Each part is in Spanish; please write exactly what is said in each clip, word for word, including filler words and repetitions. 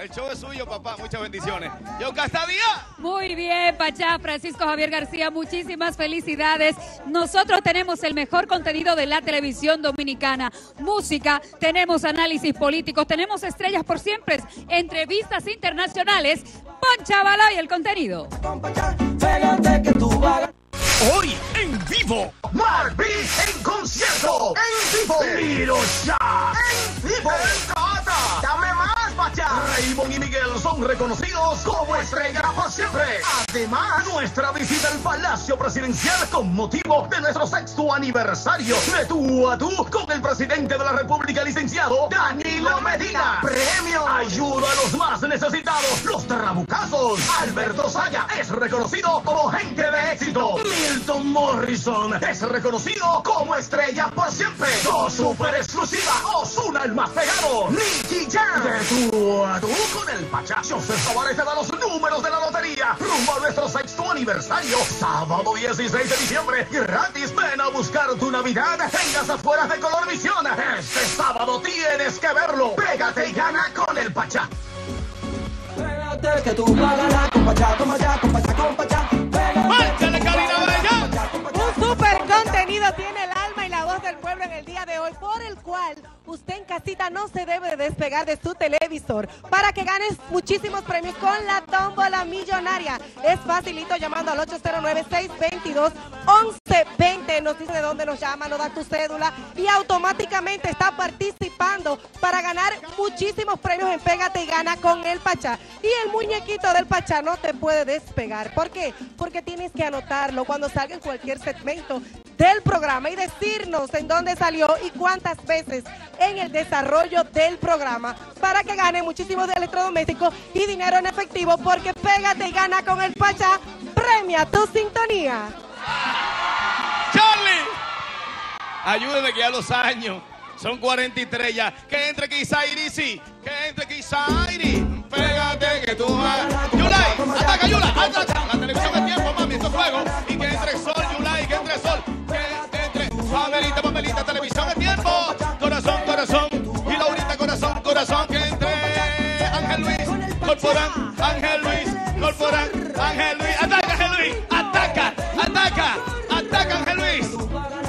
El show es suyo, papá. Muchas bendiciones. Yo Castavía. Muy bien, Pachá. Francisco Javier García, muchísimas felicidades. Nosotros tenemos el mejor contenido de la televisión dominicana. Música, tenemos análisis políticos, tenemos estrellas por siempre, entrevistas internacionales. Poncha Baloy, el contenido. Hoy, en vivo, Marvin en concierto. En vivo, Miro ya. En vivo, dame más. Raymond y Miguel son reconocidos como estrellas por siempre. Además, nuestra visita al Palacio Presidencial con motivo de nuestro sexto aniversario de tú a tú con el presidente de la República, licenciado Danilo Medina. Premio Ayuda a los más necesitados, los trabucazos. Alberto Zaya es reconocido como gente de éxito. Milton Morrison es reconocido como estrella por siempre. Dos super exclusivas, Ozuna el más pegado, Nicky Jam. De tú a tú con el Pachá. Joseph Tavárez te da los números de la lotería rumbo a nuestro sexto aniversario, sábado dieciséis de diciembre, gratis. Ven a buscar tu Navidad en las afueras de Color Visión. Este sábado tienes que verlo. Pégate y gana con el Pachá. Pégate que tú vas a ganar con Pachá, con Pachá, con Pachá, con Pachá. ¡Márchale, Karina Brella! Un super contenido tiene el alma y la voz del pueblo en el día de hoy, por el cual usted en casita no se debe despegar de su televisor para que ganes muchísimos premios con la tómbola millonaria. Es facilito llamando al ocho cero nueve, seis dos dos, uno uno dos cero. Nos dice de dónde nos llama, nos da tu cédula y automáticamente está participando para ganar muchísimos premios en Pégate y Gana con el Pachá. Y el muñequito del Pachá no te puede despegar. ¿Por qué? Porque tienes que anotarlo cuando salga en cualquier segmento del programa y decirnos en dónde salió y cuántas veces en el desarrollo del programa para que gane muchísimos electrodomésticos y dinero en efectivo, porque Pégate y Gana con el Pachá premia tu sintonía. Charlie, ayúdame que ya los años son cuarenta y tres ya. Que entre Kisairi, sí, que entre Kisairi. Pégate que tú vas. Yulai, ataca Yulai, ataca. La televisión es tiempo, mami, esto es fuego. Y que entre el sol, Yulai, que entre el sol. Que entre Pamelita, Pamelita, televisión es tiempo. Corazón, corazón, y Laurita, corazón, corazón. Que entre Ángel Luis, Corporán, Ángel Luis, Corporán, Ángel Luis. Ataca, Ángel Luis, ataca, ataca, ataca, Ángel Luis.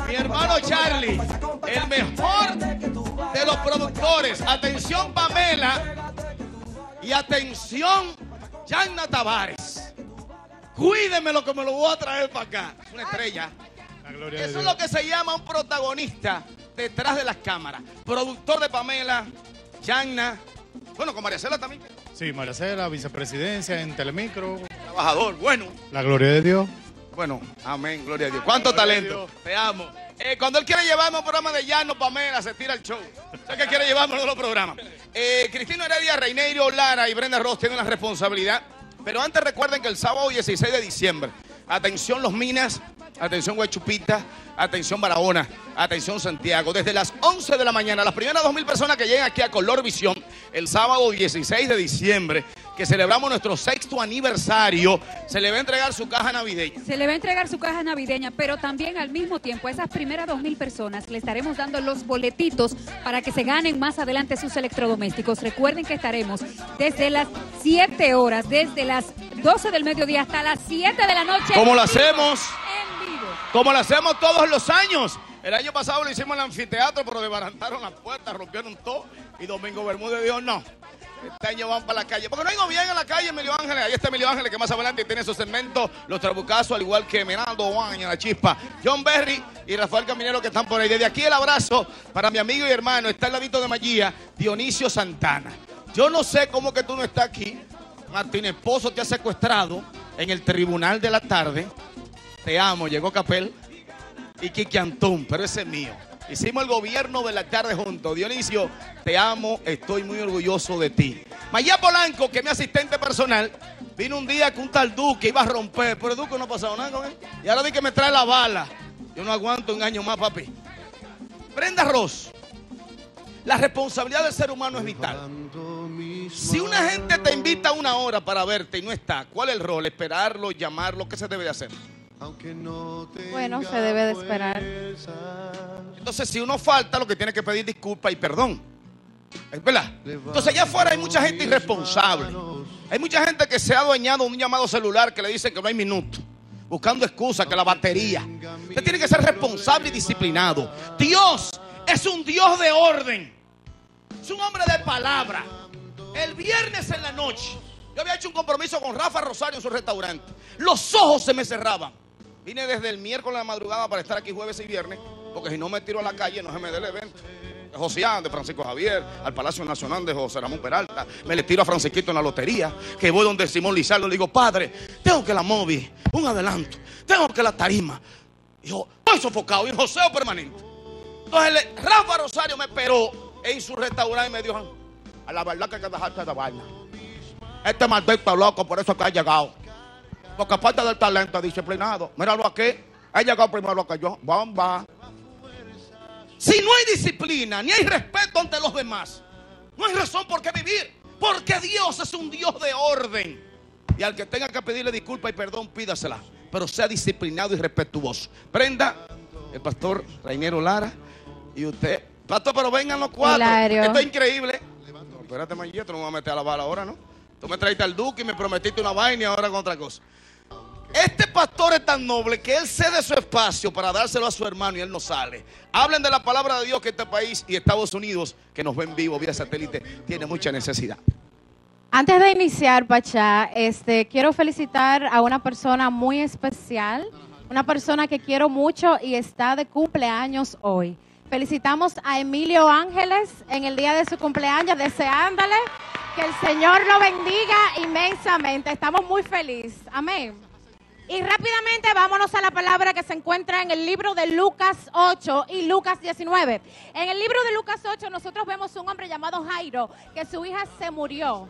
Mi hermano Charlie, el mejor de los productores. Atención, Pamela. Y atención, Yanna Tavares. Cuídemelo que me lo voy a traer para acá. Es una estrella. Eso es lo que se llama un protagonista detrás de las cámaras. Productor de Pamela, Yanna. Bueno, con Maricela también. Sí, Maricela, vicepresidencia en Telemicro. Trabajador, bueno. La gloria de Dios. Bueno, amén, gloria a Dios. Cuánto talento. Te amo. Eh, cuando él quiere llevarme a un programa de Llano, Pamela, se tira el show. O sea, que quiere llevarme a los programas. Eh, Cristino Heredia, Reineiro, Lara y Brenda Ross tienen la responsabilidad. Pero antes recuerden que el sábado dieciséis de diciembre, atención Los Minas, atención Guaychupita, atención Barahona, atención Santiago. Desde las once de la mañana, las primeras dos mil personas que lleguen aquí a Color Visión, el sábado dieciséis de diciembre, que celebramos nuestro sexto aniversario, se le va a entregar su caja navideña. Se le va a entregar su caja navideña, pero también al mismo tiempo a esas primeras dos mil personas le estaremos dando los boletitos para que se ganen más adelante sus electrodomésticos. Recuerden que estaremos desde las siete horas, desde las doce del mediodía hasta las siete de la noche. ¿Cómo lo hacemos? En vivo. Como lo hacemos todos los años. El año pasado lo hicimos en el anfiteatro, pero desbarataron las puertas, rompieron todo y Domingo Bermúdez dijo no. Este año van para la calle, porque no hay gobierno en la calle, Emilio Ángeles. Ahí está Emilio Ángeles, que más adelante tiene esos segmentos, los trabucazos, al igual que Menaldo Juan en la chispa, John Berry y Rafael Caminero, que están por ahí. Desde aquí el abrazo para mi amigo y hermano, está el ladito de Magía, Dionisio Santana. Yo no sé cómo que tú no estás aquí. Martín Esposo te ha secuestrado en el tribunal de la tarde. Te amo, llegó Capel y Kiki Antón, pero ese es mío. Hicimos el gobierno de la tarde juntos. Dionisio, te amo, estoy muy orgulloso de ti. Maya Polanco, que es mi asistente personal, vino un día con un tal Duque, iba a romper, pero Duque no ha pasado nada con él. Y ahora di que me trae la bala. Yo no aguanto un año más, papi. Brenda Ross, la responsabilidad del ser humano es vital. Si una gente te invita una hora para verte y no está, ¿cuál es el rol? Esperarlo, llamarlo, ¿qué se debe de hacer? Bueno, se debe de esperar. Entonces, si uno falta, lo que tiene que pedir disculpa y perdón, ¿verdad? Entonces, allá afuera hay mucha gente irresponsable. Hay mucha gente que se ha adueñado de un llamado celular que le dicen que no hay minuto, buscando excusas, que la batería. Usted tiene que ser responsable y disciplinado. Dios es un Dios de orden. Es un hombre de palabra. El viernes en la noche yo había hecho un compromiso con Rafa Rosario en su restaurante. Los ojos se me cerraban. Vine desde el miércoles de la madrugada para estar aquí jueves y viernes, porque si no me tiro a la calle no se me dé el evento. De Josián, de Francisco Javier, al Palacio Nacional de José Ramón Peralta. Me le tiro a Francisquito en la lotería, que voy donde Simón Lizardo. Le digo, padre, tengo que la móvil, un adelanto, tengo que la tarima. Y yo, estoy sofocado, y el joseo permanente. Entonces el Rafa Rosario me esperó en su restaurante y me dijo, a la verdad que hay que dejarte esta vaina. Este maldito loco, por eso es que ha llegado. Porque aparte del talento disciplinado, míralo aquí, ha llegado primero que yo. Bomba. Si no hay disciplina, ni hay respeto ante los demás, no hay razón por qué vivir. Porque Dios es un Dios de orden. Y al que tenga que pedirle disculpa y perdón, pídasela. Pero sea disciplinado y respetuoso. Brenda, el pastor Reineiro Lara y usted. Pastor, pero vengan los cuatro. Hilario. Esto es increíble. No, espérate, manito, no me voy a meter a la bala ahora, ¿no? Tú me traiste al Duque y me prometiste una vaina y ahora con otra cosa. Este pastor es tan noble que él cede su espacio para dárselo a su hermano y él no sale. Hablen de la palabra de Dios, que este país y Estados Unidos, que nos ven vivo vía satélite, tiene mucha necesidad. Antes de iniciar, Pachá, este, quiero felicitar a una persona muy especial, una persona que quiero mucho y está de cumpleaños hoy. Felicitamos a Emilio Ángeles en el día de su cumpleaños, deseándole que el Señor lo bendiga inmensamente. Estamos muy felices. Amén. Y rápidamente vámonos a la palabra que se encuentra en el libro de Lucas ocho y Lucas diecinueve. En el libro de Lucas ocho nosotros vemos un hombre llamado Jairo, que su hija se murió.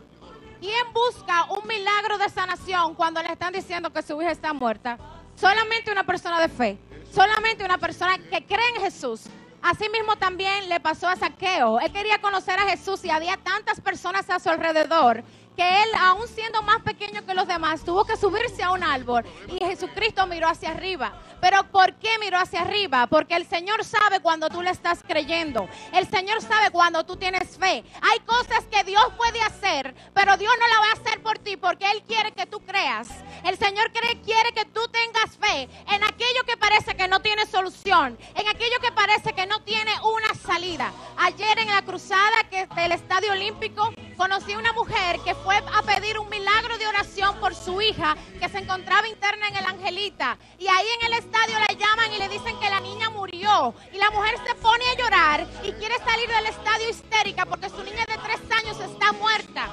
¿Quién busca un milagro de sanación cuando le están diciendo que su hija está muerta? Solamente una persona de fe, solamente una persona que cree en Jesús. Asimismo también le pasó a Zaqueo. Él quería conocer a Jesús y había tantas personas a su alrededor que él, aún siendo más pequeño que los demás, tuvo que subirse a un árbol y Jesucristo miró hacia arriba. ¿Pero por qué miró hacia arriba? Porque el Señor sabe cuando tú le estás creyendo. El Señor sabe cuando tú tienes fe. Hay cosas que Dios puede hacer, pero Dios no la va a hacer por ti porque Él quiere que tú creas. El Señor cree, quiere que tú tengas fe en aquello que parece que no tiene solución, en aquello que parece que no tiene una salida. Ayer en la cruzada que del Estadio Olímpico conocí a una mujer que fue a pedir un milagro de oración por su hija que se encontraba interna en el Angelita, y ahí en el estadio la llaman y le dicen que la niña murió, y la mujer se pone a llorar y quiere salir del estadio histérica porque su niña de tres años está muerta.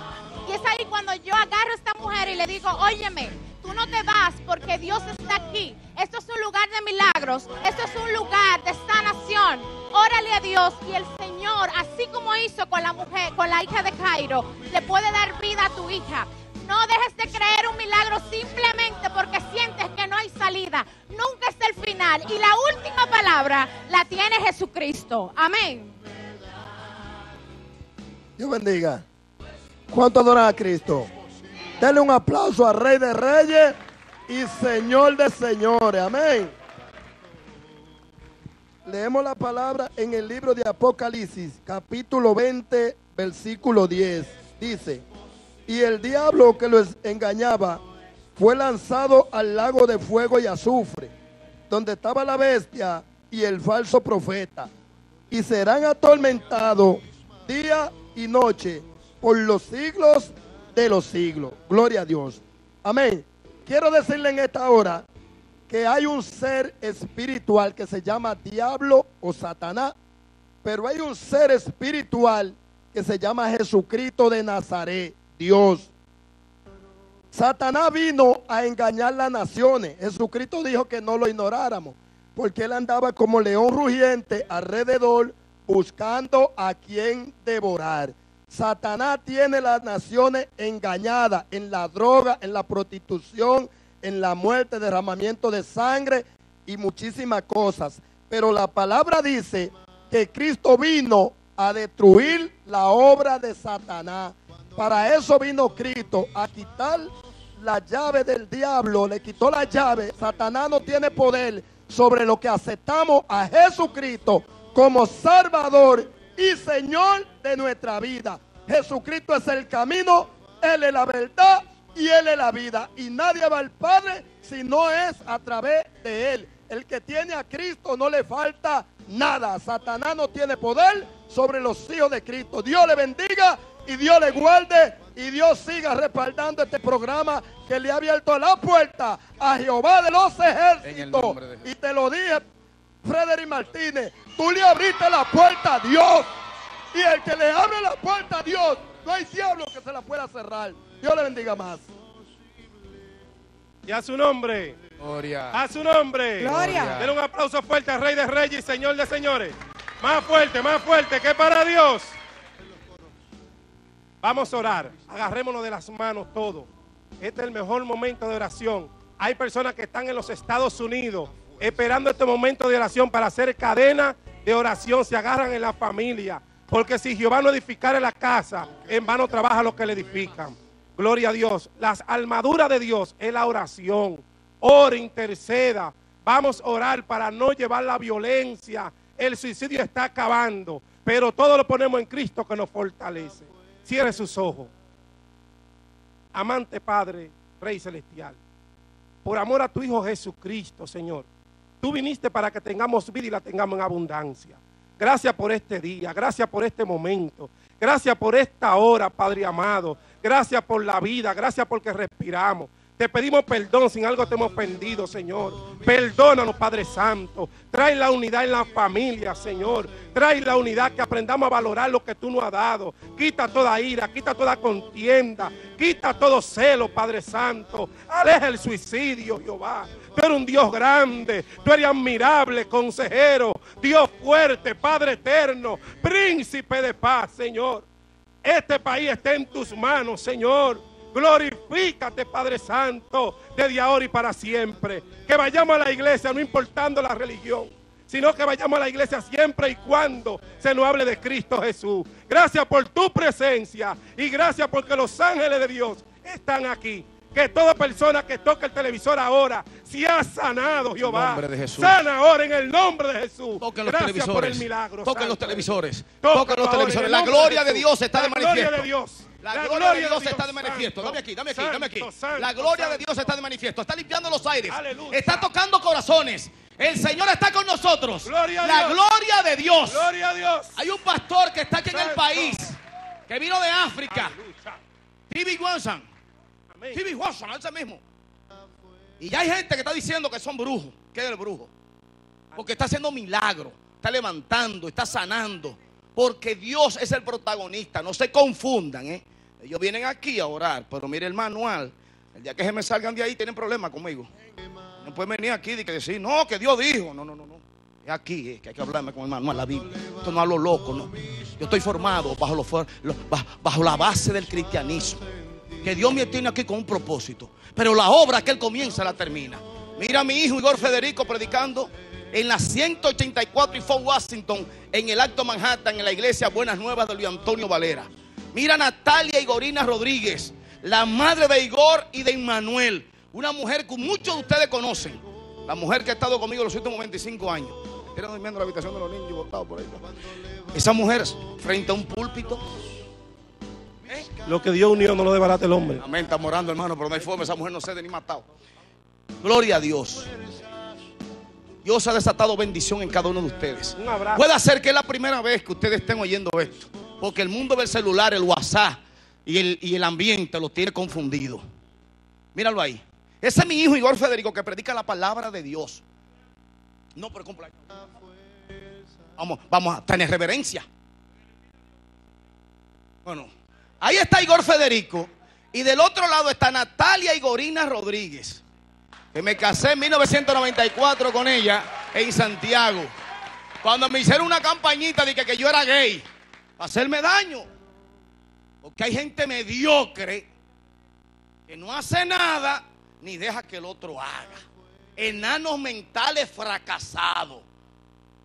Y es ahí cuando yo agarro a esta mujer y le digo, óyeme, tú no te vas porque Dios está aquí. Esto es un lugar de milagros, esto es un lugar de sanación. Órale a Dios y el Señor, así como hizo con la mujer, con la hija de Jairo, le puede dar vida a tu hija. No dejes de creer un milagro simplemente porque sientes que no hay salida. Nunca es el final y la última palabra la tiene Jesucristo. Amén. Dios bendiga. ¿Cuánto adoran a Cristo? Denle un aplauso al Rey de Reyes y Señor de Señores. Amén. Leemos la palabra en el libro de Apocalipsis, capítulo veinte, versículo diez. Dice, y el diablo que los engañaba fue lanzado al lago de fuego y azufre, donde estaba la bestia y el falso profeta, y serán atormentados día y noche por los siglos de los siglos. Gloria a Dios. Amén. Quiero decirle en esta hora que hay un ser espiritual que se llama diablo o Satanás, pero hay un ser espiritual que se llama Jesucristo de Nazaret, Dios. Satanás vino a engañar las naciones. Jesucristo dijo que no lo ignoráramos, porque él andaba como león rugiente alrededor buscando a quien devorar. Satanás tiene las naciones engañadas en la droga, en la prostitución, en la muerte, derramamiento de sangre y muchísimas cosas. Pero la palabra dice que Cristo vino a destruir la obra de Satanás. Para eso vino Cristo, a quitar la llave del diablo, le quitó la llave. Satanás no tiene poder sobre lo que aceptamos a Jesucristo como Salvador y Señor de nuestra vida. Jesucristo es el camino, Él es la verdad y Él es la vida. Y nadie va al Padre si no es a través de Él. El que tiene a Cristo no le falta nada. Satanás no tiene poder sobre los hijos de Cristo. Dios le bendiga y Dios le guarde y Dios siga respaldando este programa que le ha abierto la puerta a Jehová de los ejércitos. De... Y te lo dije, Frederick Martínez, tú le abriste la puerta a Dios. Y el que le abre la puerta a Dios, no hay diablo que se la pueda cerrar. Dios le bendiga más. Y a su nombre, gloria. A su nombre, gloria. Denle un aplauso fuerte al Rey de Reyes y Señor de Señores. Más fuerte, más fuerte, que para Dios. Vamos a orar. Agarrémonos de las manos todos. Este es el mejor momento de oración. Hay personas que están en los Estados Unidos esperando este momento de oración para hacer cadena de oración. Se agarran en la familia. Porque si Jehová no edificara la casa, en vano trabaja los que le edifican. Gloria a Dios. Las armaduras de Dios es la oración. Ora, interceda. Vamos a orar para no llevar la violencia. El suicidio está acabando. Pero todo lo ponemos en Cristo que nos fortalece. Cierre sus ojos. Amante Padre, Rey Celestial. Por amor a tu Hijo Jesucristo, Señor. Tú viniste para que tengamos vida y la tengamos en abundancia. Gracias por este día, gracias por este momento, gracias por esta hora, Padre amado, gracias por la vida, gracias porque respiramos. Te pedimos perdón si en algo te hemos ofendido, Señor. Perdónanos, Padre Santo. Trae la unidad en la familia, Señor. Trae la unidad, que aprendamos a valorar lo que tú nos has dado. Quita toda ira, quita toda contienda, quita todo celo, Padre Santo. Aleja el suicidio, Jehová. Tú eres un Dios grande, tú eres admirable, consejero, Dios fuerte, Padre eterno, príncipe de paz, Señor. Este país está en tus manos, Señor. Glorifícate, Padre Santo, desde ahora y para siempre. Que vayamos a la iglesia, no importando la religión, sino que vayamos a la iglesia siempre y cuando se nos hable de Cristo Jesús. Gracias por tu presencia y gracias porque los ángeles de Dios están aquí. Que toda persona que toque el televisor ahora sea sanado, Jehová. Sana ahora en el nombre de Jesús. Toquen los gracias televisores. Por el milagro. Toquen los televisores. Toquen los televisores. La gloria de Dios está de manifiesto. La, la gloria, gloria de Dios, Dios está de manifiesto. Santo, dame aquí, dame aquí, santo, dame aquí. Santo, la gloria santo, de Dios está de manifiesto. Está limpiando los aires. Aleluya. Está tocando corazones. El Señor está con nosotros. Gloria la Dios. Gloria de Dios. Gloria a Dios. Hay un pastor que está aquí santo. En el país, que vino de África. T B Watson. T B Watson, ese mismo. Y ya hay gente que está diciendo que son brujos. ¿Qué es el brujo? Porque está haciendo milagros. Está levantando, está sanando. Porque Dios es el protagonista. No se confundan, ¿eh? Ellos vienen aquí a orar, pero mire el manual. El día que se me salgan de ahí tienen problemas conmigo. No pueden venir aquí y decir, no, que Dios dijo. No, no, no, no. Es aquí, ¿eh? Que hay que hablarme con el manual, la Biblia. Esto no hablo loco, no. Yo estoy formado bajo, los, bajo, bajo la base del cristianismo. Que Dios me tiene aquí con un propósito. Pero la obra que Él comienza la termina. Mira a mi hijo Igor Federico predicando en la ciento ochenta y cuatro y Fort Washington, en el Alto Manhattan, en la iglesia Buenas Nuevas de Luis Antonio Valera. Mira a Natalia Igorina Rodríguez, la madre de Igor y de Emmanuel, una mujer que muchos de ustedes conocen, la mujer que ha estado conmigo los últimos veinticinco años. Era durmiendo en la habitación de los niños, botado por ahí. Esa mujer frente a un púlpito. ¿Eh? Lo que Dios unió no lo desbarate el hombre. Amén, está morando, hermano, pero no hay forma, esa mujer no se de ni matado. Gloria a Dios. Dios ha desatado bendición en cada uno de ustedes. Un abrazo. Puede ser que es la primera vez que ustedes estén oyendo esto, porque el mundo del celular, el WhatsApp y el, y el ambiente los tiene confundido. Míralo ahí. Ese es mi hijo Igor Federico, que predica la palabra de Dios. No, pero cumpleaños. Vamos, vamos a tener reverencia. Bueno, ahí está Igor Federico y del otro lado está Natalia Igorina Rodríguez. Que me casé en mil novecientos noventa y cuatro con ella en Santiago. Cuando me hicieron una campañita de que, que yo era gay, para hacerme daño. Porque hay gente mediocre que no hace nada ni deja que el otro haga. Enanos mentales fracasados.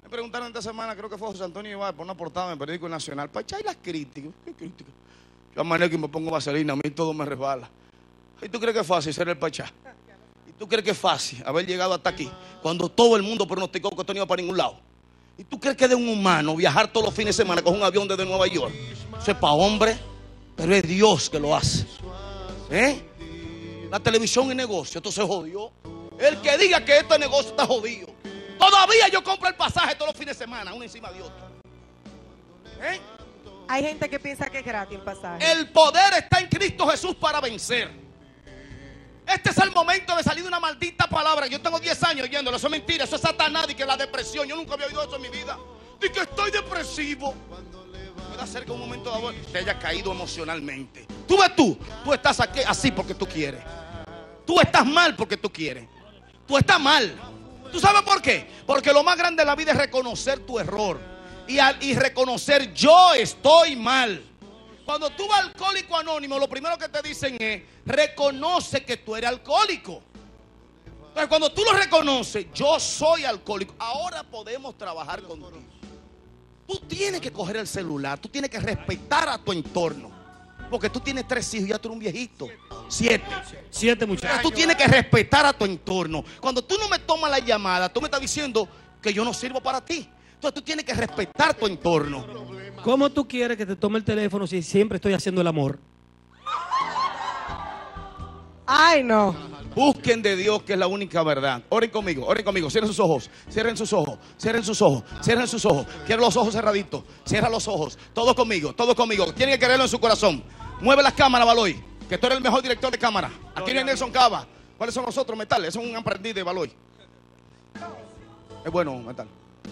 Me preguntaron esta semana, creo que fue José Antonio Ibar, por una portada en el periódico Nacional. Para echar las críticas. ¿Qué críticas? Yo a manera que me pongo vaselina, a mí todo me resbala. ¿Y tú crees que es fácil ser el pachá? ¿Y tú crees que es fácil haber llegado hasta aquí? Cuando todo el mundo pronosticó que esto no iba para ningún lado. ¿Y tú crees que de un humano viajar todos los fines de semana con un avión desde Nueva York? Eso es para hombre, pero es Dios que lo hace. ¿Eh? La televisión es negocio, esto se jodió. El que diga que este negocio está jodido. Todavía yo compro el pasaje todos los fines de semana, uno encima de otro. ¿Eh? Hay gente que piensa que es gratis el pasaje. El poder está en Cristo Jesús para vencer. Este es el momento de salir de una maldita palabra. Yo tengo diez años oyéndolo, eso es mentira, eso es Satanás. Y que la depresión, yo nunca había oído eso en mi vida. Dice que estoy depresivo. Puede hacer que un momento dado te haya caído emocionalmente. Tú ves tú, tú estás aquí, así porque tú quieres. Tú estás mal porque tú quieres. Tú estás mal. ¿Tú sabes por qué? Porque lo más grande de la vida es reconocer tu error. Y, al, y reconocer yo estoy mal. Cuando tú vas alcohólico anónimo, lo primero que te dicen es reconoce que tú eres alcohólico. Pero cuando tú lo reconoces, yo soy alcohólico, ahora podemos trabajar contigo. Tú tienes que coger el celular, tú tienes que respetar a tu entorno. Porque tú tienes tres hijos y ya tú eres un viejito. Siete. Siete muchachos. Tú tienes que respetar a tu entorno. Cuando tú no me tomas la llamada, tú me estás diciendo que yo no sirvo para ti. Entonces tú tienes que respetar tu entorno. ¿Cómo tú quieres que te tome el teléfono si siempre estoy haciendo el amor? Ay, no. Busquen de Dios, que es la única verdad. Oren conmigo, oren conmigo. Cierren sus ojos, cierren sus ojos, cierren sus ojos, cierren sus ojos. Cierren los ojos cerraditos, cierra los ojos. Todos conmigo, todos conmigo. Tienen que quererlo en su corazón. Mueve las cámaras, Baloy, que tú eres el mejor director de cámara. Aquí viene Nelson Cava. ¿Cuáles son los otros? Metal, es un aprendiz de Baloy. Es bueno, Metal.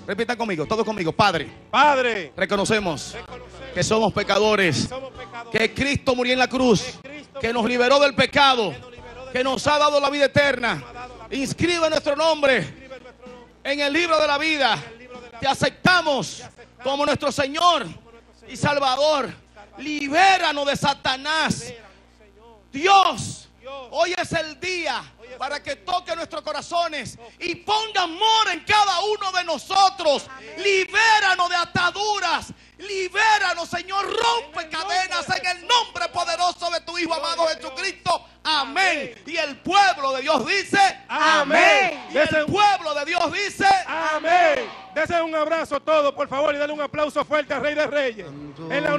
Repitan conmigo, todos conmigo. Padre, Padre, reconocemos, reconocemos que somos pecadores, que, somos pecadores, que Cristo murió en la cruz, que, que nos liberó del pecado, que nos, del que nos ha dado la vida eterna. La Inscribe vida. Nuestro nombre, Inscribe nuestro nombre en el libro de la vida. De la vida. Te aceptamos, Te aceptamos como nuestro Señor, como nuestro Señor y Salvador. Y Salvador. Libéranos de Satanás. Libéranos, Dios, Dios, hoy es el día para que toque nuestros corazones y ponga amor en cada uno de nosotros. Amén. Libéranos de ataduras, libéranos, Señor, rompe cadenas en el nombre poderoso de tu Hijo amado Jesucristo. Amén. Y el pueblo de Dios dice amén. Y el pueblo de Dios dice amén. Dese un abrazo a todos, por favor, y denle un aplauso fuerte al Rey de Reyes. En la